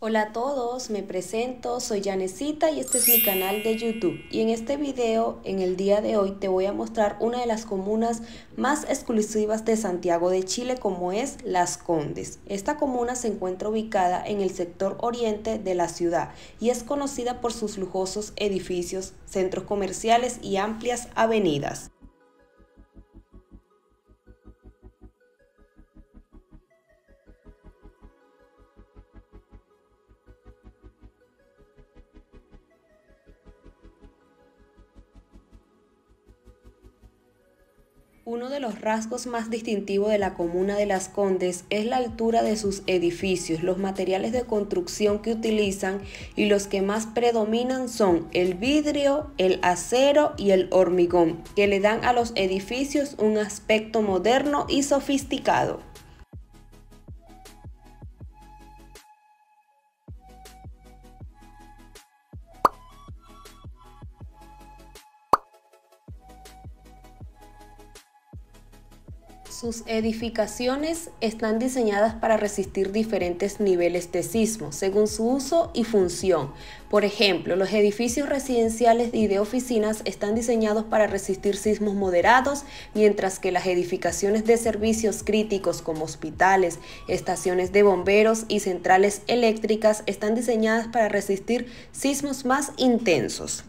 Hola a todos, me presento, soy Janesita y este es mi canal de YouTube. Y en este video, en el día de hoy, te voy a mostrar una de las comunas más exclusivas de Santiago de Chile, como es Las Condes. Esta comuna se encuentra ubicada en el sector oriente de la ciudad y es conocida por sus lujosos edificios, centros comerciales y amplias avenidas. Uno de los rasgos más distintivos de la comuna de Las Condes es la altura de sus edificios. Los materiales de construcción que utilizan y los que más predominan son el vidrio, el acero y el hormigón, que le dan a los edificios un aspecto moderno y sofisticado. Sus edificaciones están diseñadas para resistir diferentes niveles de sismo, según su uso y función. Por ejemplo, los edificios residenciales y de oficinas están diseñados para resistir sismos moderados, mientras que las edificaciones de servicios críticos como hospitales, estaciones de bomberos y centrales eléctricas están diseñadas para resistir sismos más intensos.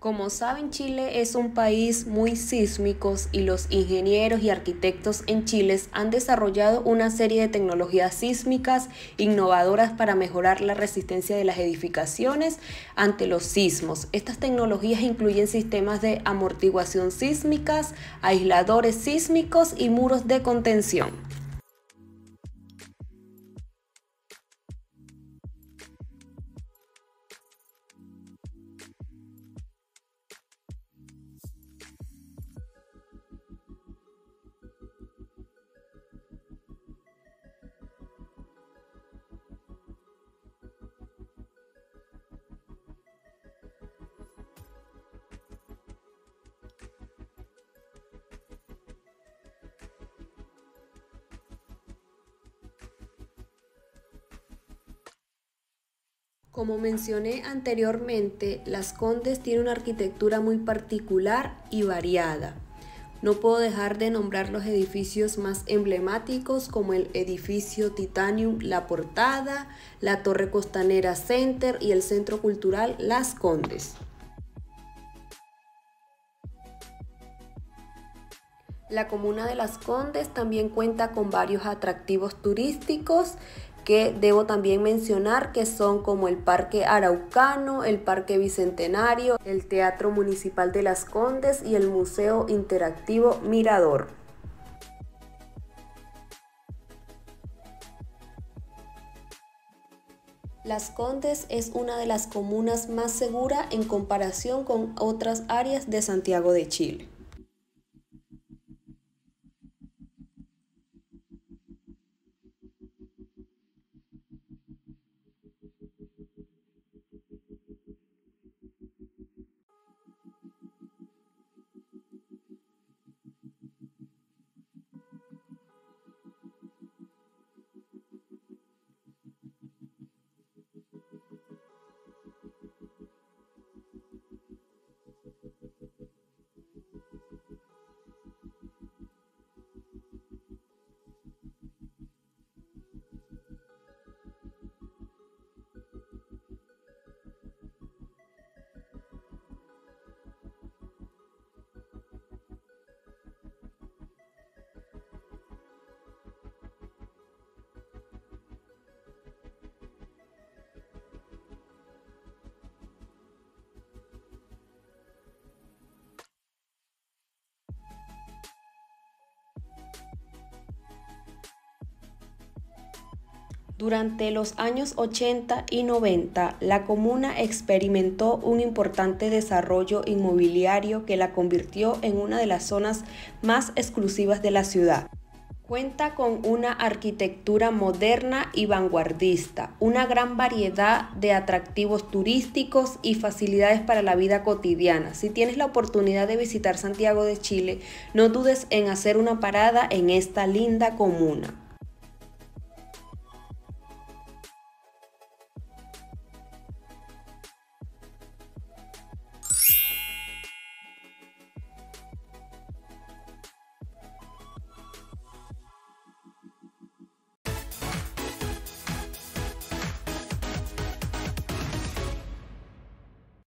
Como saben, Chile es un país muy sísmico y los ingenieros y arquitectos en Chile han desarrollado una serie de tecnologías sísmicas innovadoras para mejorar la resistencia de las edificaciones ante los sismos. Estas tecnologías incluyen sistemas de amortiguación sísmicas, aisladores sísmicos y muros de contención. Como mencioné anteriormente, Las Condes tiene una arquitectura muy particular y variada. No puedo dejar de nombrar los edificios más emblemáticos como el edificio Titanium La Portada, la Torre Costanera Center y el Centro Cultural Las Condes. La comuna de Las Condes también cuenta con varios atractivos turísticos que debo también mencionar, que son como el Parque Araucano, el Parque Bicentenario, el Teatro Municipal de Las Condes y el Museo Interactivo Mirador. Las Condes es una de las comunas más seguras en comparación con otras áreas de Santiago de Chile. Durante los años 80 y 90, la comuna experimentó un importante desarrollo inmobiliario que la convirtió en una de las zonas más exclusivas de la ciudad. Cuenta con una arquitectura moderna y vanguardista, una gran variedad de atractivos turísticos y facilidades para la vida cotidiana. Si tienes la oportunidad de visitar Santiago de Chile, no dudes en hacer una parada en esta linda comuna.